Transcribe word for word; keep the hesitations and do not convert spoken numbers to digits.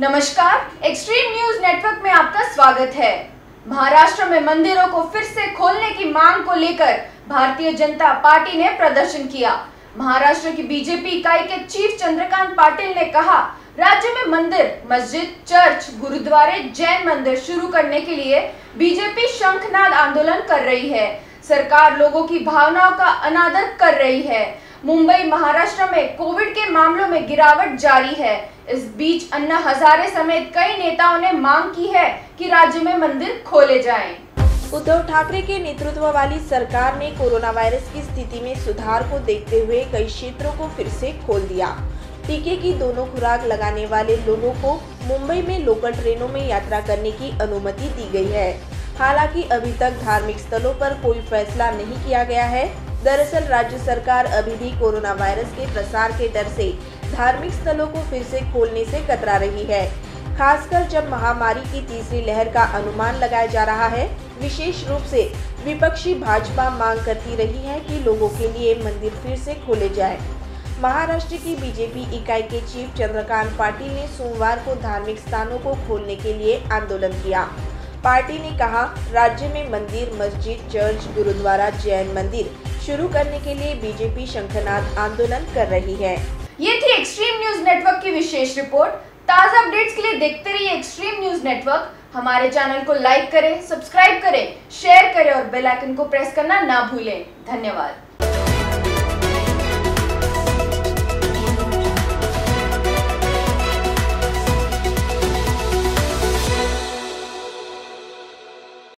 नमस्कार, extreme news network में आपका स्वागत है। महाराष्ट्र में मंदिरों को फिर से खोलने की मांग को लेकर भारतीय जनता पार्टी ने प्रदर्शन किया। महाराष्ट्र की बीजेपी इकाई के चीफ चंद्रकांत पाटिल ने कहा, राज्य में मंदिर, मस्जिद, चर्च, गुरुद्वारे, जैन मंदिर शुरू करने के लिए बीजेपी शंखनाद आंदोलन कर रही है। सरकार लोगों की भावनाओं का अनादर कर रही है। मुंबई महाराष्ट्र में कोविड के मामलों में गिरावट जारी है। इस बीच अन्ना हजारे समेत कई नेताओं ने मांग की है कि राज्य में मंदिर खोले जाएं। उद्धव ठाकरे के नेतृत्व वाली सरकार ने कोरोना वायरस की स्थिति में सुधार को देखते हुए कई क्षेत्रों को फिर से खोल दिया। टीके की दोनों खुराक लगाने वाले लोगों को मुंबई में लोकल ट्रेनों में यात्रा करने की अनुमति दी गई है। हालांकि अभी तक धार्मिक स्थलों पर कोई फैसला नहीं किया गया है। दरअसल राज्य सरकार अभी भी कोरोना वायरस के प्रसार के डर से धार्मिक स्थलों को फिर से खोलने से कतरा रही है, खासकर जब महामारी की तीसरी लहर का अनुमान लगाया जा रहा है। विशेष रूप से विपक्षी भाजपा मांग करती रही है कि लोगों के लिए मंदिर फिर से खोले जाए। महाराष्ट्र की बीजेपी इकाई के चीफ चंद्रकांत पाटिल ने सोमवार को धार्मिक स्थानों को खोलने के लिए आंदोलन किया। पार्टी ने कहा, राज्य में मंदिर, मस्जिद, चर्च, गुरुद्वारा, जैन मंदिर शुरू करने के लिए बीजेपी शंखनाद आंदोलन कर रही है। ये थी एक्सट्रीम न्यूज नेटवर्क की विशेष रिपोर्ट। ताज़ा अपडेट्स के लिए देखते रहिए एक्सट्रीम न्यूज नेटवर्क। हमारे चैनल को लाइक करें, सब्सक्राइब करें, शेयर करें और बेल आइकन को प्रेस करना ना भूलें। धन्यवाद।